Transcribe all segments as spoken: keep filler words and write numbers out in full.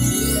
Hmm.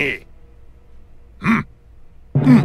here? Hmm? Hmm. Aha.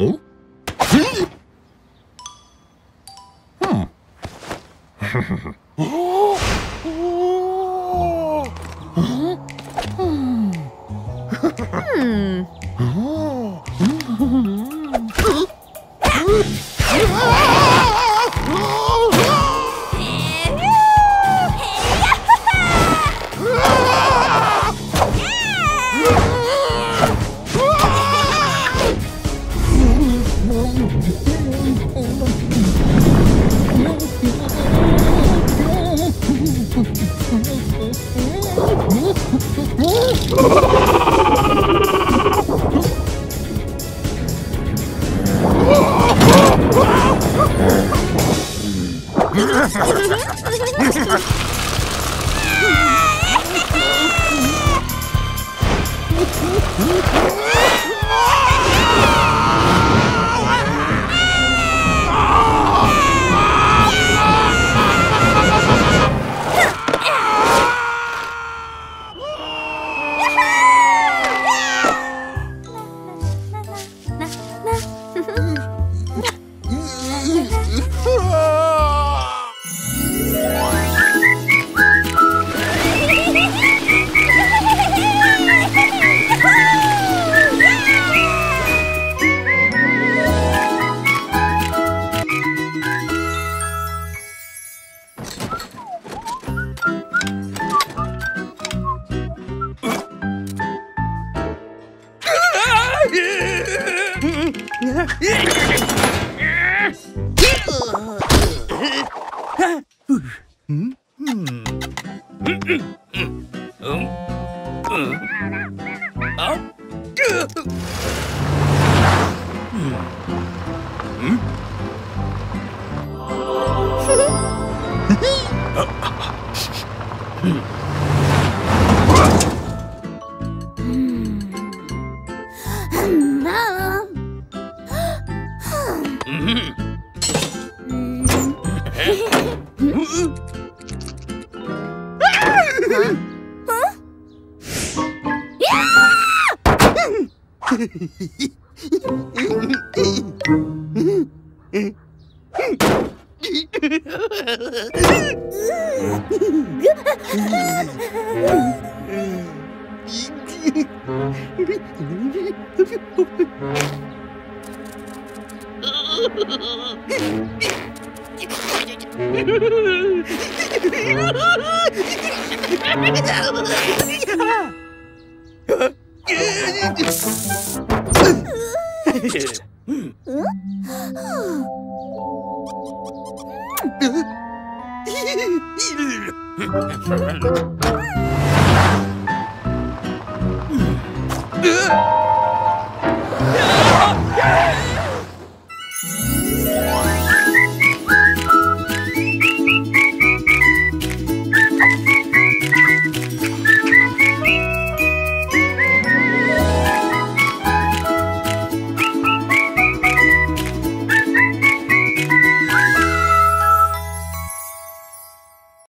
Oh? Hmm. Yeah!